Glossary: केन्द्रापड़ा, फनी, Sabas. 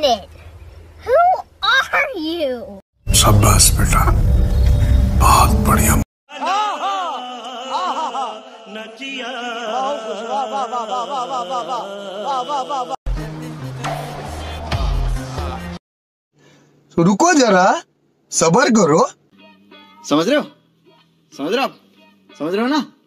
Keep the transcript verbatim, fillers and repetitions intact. minute. Who are you? Sabas, beta. बहुत बढ़िया. आहा, आहा, नचिया. वाह वाह वाह वाह वाह वाह वाह वाह वाह वाह वाह. तो रुको जरा, सबर करो. समझ रहे हो? समझ रहे हो? समझ रहे हो ना?